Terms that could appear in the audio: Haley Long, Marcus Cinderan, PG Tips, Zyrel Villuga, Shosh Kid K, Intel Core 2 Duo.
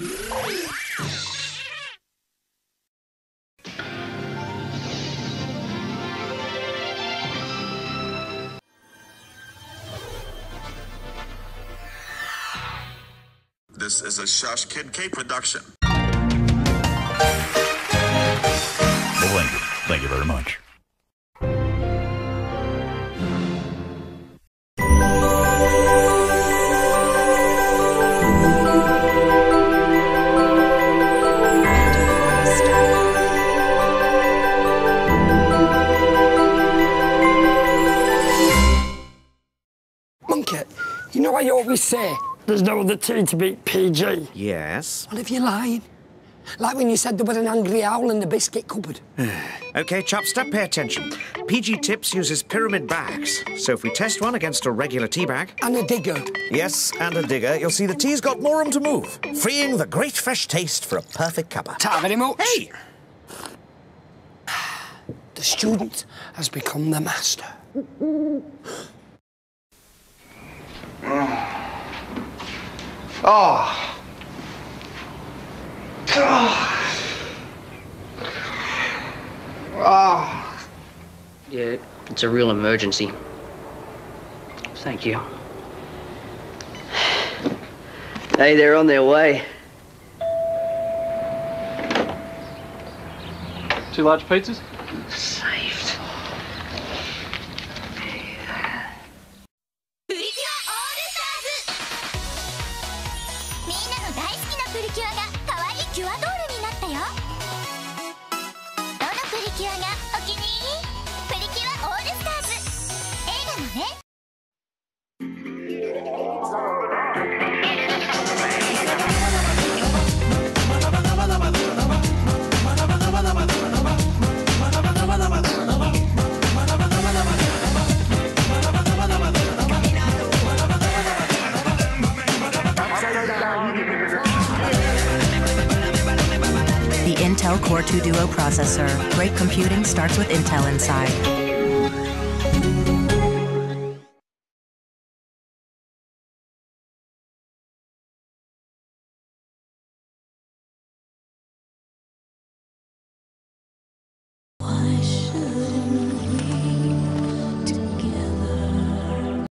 This is a Shosh Kid K production. Well, thank you. Thank you very much. Monkey, you know what you always say? There's no other T to beat PG. Yes. Well, if you're lying. Like when you said there was an angry owl in the biscuit cupboard. OK, Chopstep, pay attention. PG Tips uses pyramid bags. So if we test one against a regular tea bag... And a digger. Yes, and a digger, you'll see the tea's got more room to move, freeing the great fresh taste for a perfect cuppa. Ta very much. Hey! The student has become the master. Oh. Oh. Oh. Yeah, it's a real emergency. Thank you. Hey, they're on their way. Two large pizzas? Saved. Intel Core 2 Duo processor. Great computing starts with Intel inside.